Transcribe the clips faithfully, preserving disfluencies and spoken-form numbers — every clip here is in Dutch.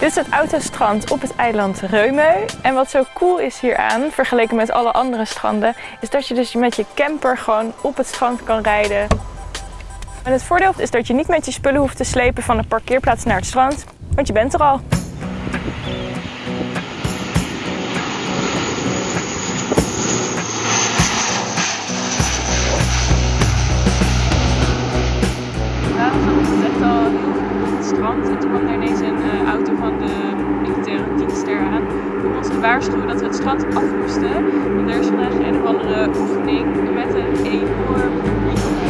Dit is het autostrand op het eiland Rømø. En wat zo cool is hieraan, vergeleken met alle andere stranden, is dat je dus met je camper gewoon op het strand kan rijden. En het voordeel is dat je niet met je spullen hoeft te slepen van de parkeerplaats naar het strand, want je bent er al. Waarschuwen dat we het strand af moesten, want er is vandaag een of andere oefening met een enorm riedeltje.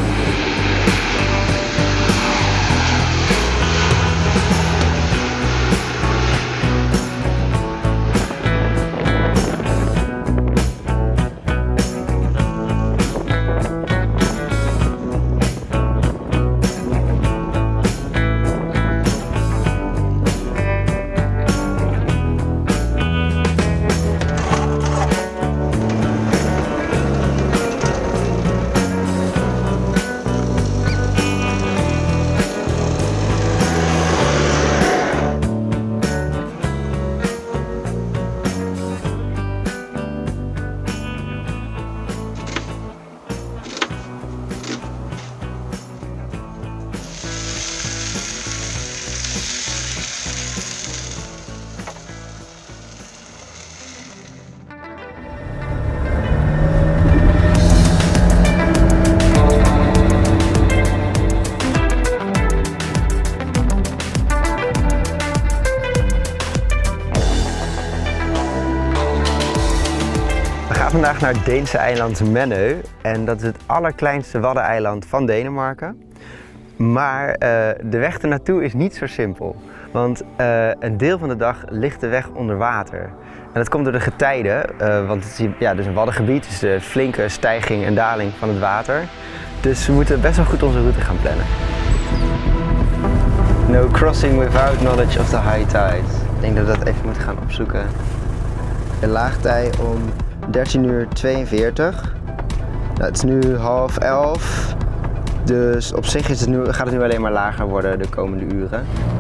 We gaan vandaag naar het Deense eiland Menneu en dat is het allerkleinste waddeneiland van Denemarken. Maar uh, de weg ernaartoe is niet zo simpel, want uh, een deel van de dag ligt de weg onder water. En dat komt door de getijden, uh, want het is, ja, dus een waddengebied, dus de flinke stijging en daling van het water. Dus we moeten best wel goed onze route gaan plannen. No crossing without knowledge of the high tide. Ik denk dat we dat even moeten gaan opzoeken. De laagtij om dertien uur tweeënveertig. Nou, het is nu half elf, dus op zich is het nu, gaat het nu alleen maar lager worden de komende uren.